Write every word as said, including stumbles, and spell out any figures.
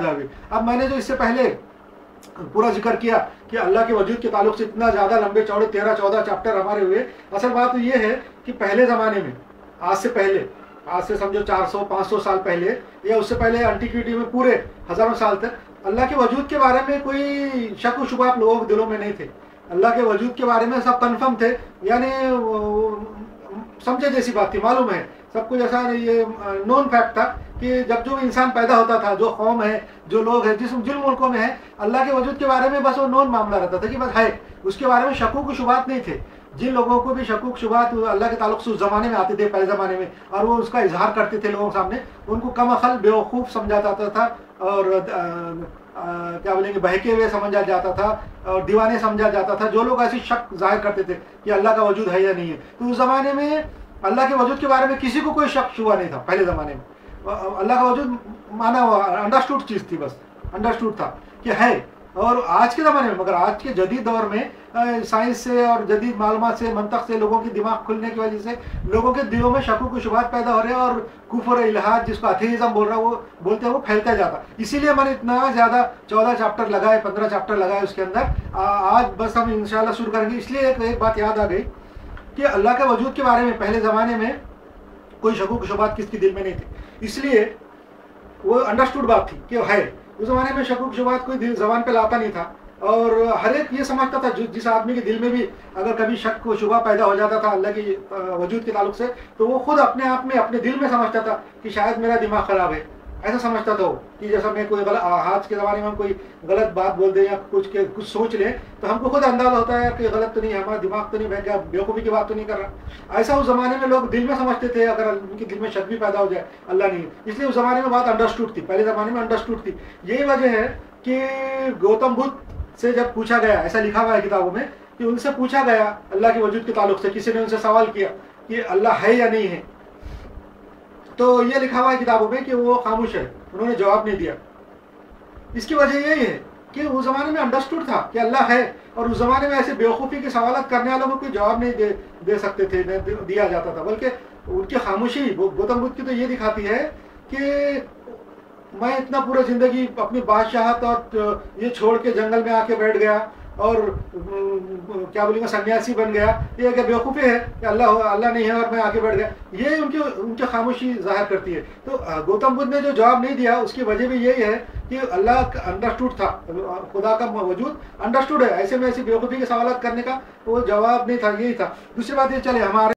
जाएगी। अब मैंने जो इससे पहले पूरा जिक्र किया कि अल्लाह के वजूद के ताल्लुक से इतना ज़्यादा लंबे चौड़े तेरह चौदह चैप्टर हमारे हुए, असल बात ये है कि पहले ज़माने में, आज से पहले, आज से समझो चार सौ पाँच सौ साल पहले या उससे पहले एंटीक्विटी में पूरे हज़ारों साल तक अल्लाह के वजूद के बारे में कोई शक व शुबा लोगों के दिलों में नहीं थे। अल्लाह के वजूद के बारे में सब कन्फर्म थे, यानी समझे जैसी बात थी, मालूम है सब कुछ, ऐसा ये नॉन फैक्ट था कि जब जो इंसान पैदा होता था, जो कौम है, जो लोग है, जिस जिन मुल्कों में है, अल्लाह के वजूद के बारे में बस वो नॉन मामला रहता था कि बस है, उसके बारे में शकूक शुबात नहीं थे। जिन लोगों को भी शकूक शुबात अल्लाह के ताल्लुक से उस ज़माने में आते थे, पहले ज़माने में, और वो उसका इजहार करते थे लोगों के सामने, उनको कम अकल बेवकूफ़ समझा जाता था और क्या बोलेंगे बहके हुए समझा जाता था और दीवाने समझा जाता था। जो लोग ऐसी शक जाहिर करते थे कि अल्लाह का वजूद है या नहीं है, तो उस ज़माने में अल्लाह के वजूद के बारे में किसी को कोई शक शुबा नहीं था। पहले ज़माने में अल्लाह का वजूद माना हुआ अंडरस्टूड चीज़ थी, बस अंडरस्टूड था कि है। और आज के ज़माने में, मगर आज के जदीद दौर में साइंस से और जदीद मालूमात से, मंतक से, लोगों के दिमाग खुलने की वजह से लोगों के दिलों में शकूक शुबहात पैदा हो रहे हैं और कुफ्र इल्हाद, जिसको एथेइज्म बोल रहा है, वो बोलते हैं, वो फैलता जाता। इसीलिए मैंने इतना ज़्यादा चौदह चैप्टर लगाए, पंद्रह चैप्टर लगाए उसके अंदर। आज बस हम इंशाल्लाह शुरू करेंगे। इसलिए एक बात याद आ गई कि अल्लाह के वजूद के बारे में पहले ज़माने में कोई शकूक शुबहात किसके दिल में नहीं थी, इसलिए वो अंडरस्टूड बात थी कि है। उस ज़माने में शकूक शुबहात कोई दिल ज़बान पे लाता नहीं था और हर एक ये समझता था, जो जिस आदमी के दिल में भी अगर कभी शक शुबा पैदा हो जाता था अल्लाह के वजूद के ताल्लुक से, तो वो खुद अपने आप में, अपने दिल में समझता था कि शायद मेरा दिमाग ख़राब है, ऐसा समझता था वो कि जैसा मैं कोई गलत, आज के ज़माने में हम कोई गलत बात बोल दें या कुछ के कुछ सोच लें तो हमको खुद अंदाज़ा होता है कि गलत तो नहीं है, हमारा दिमाग तो नहीं बह गया, बेवकूफ़ी की बात तो नहीं कर रहा। ऐसा उस ज़माने में लोग दिल में समझते थे, अगर उनके दिल में शक भी पैदा हो जाए अल्लाह नहीं। इसलिए उस ज़माने में बात अंडरस्टूड थी, पहले ज़माने में अंडरस्टूड थी। यही वजह है कि गौतम बुद्ध से जब पूछा गया, ऐसा लिखा हुआ है किताबों में, कि उनसे पूछा गया अल्लाह के वजूद के ताल्लुक से, किसी ने उनसे सवाल किया कि अल्लाह है या नहीं है, तो ये लिखा हुआ है किताबों में कि वो खामोश है, उन्होंने जवाब नहीं दिया। इसकी वजह यही है कि उस ज़माने में अंडरस्टूड था कि अल्लाह है, और उस ज़माने में ऐसे बेवकूफ़ी के सवालत करने वालों को कोई जवाब नहीं दे दे सकते थे, नहीं दिया जाता था, बल्कि उनकी खामोशी गौतम बुद्ध की तो ये दिखाती है कि मैं इतना पूरा ज़िंदगी अपनी बादशाहत और ये छोड़ के जंगल में आके बैठ गया और क्या बोलेंगे सन्यासी बन गया, ये क्या बेवकूफ़ी है कि अल्लाह अल्लाह नहीं है और मैं आगे बढ़ गया, ये उनकी उनकी खामोशी जाहिर करती है। तो गौतम बुद्ध ने जो जवाब नहीं दिया उसकी वजह भी यही है कि अल्लाह अंडरस्टूड था, खुदा का वजूद अंडरस्टूड है, ऐसे में ऐसी बेवकूफ़ी के सवाल करने का वो जवाब नहीं था, यही था। दूसरी बात ये, चले हमारे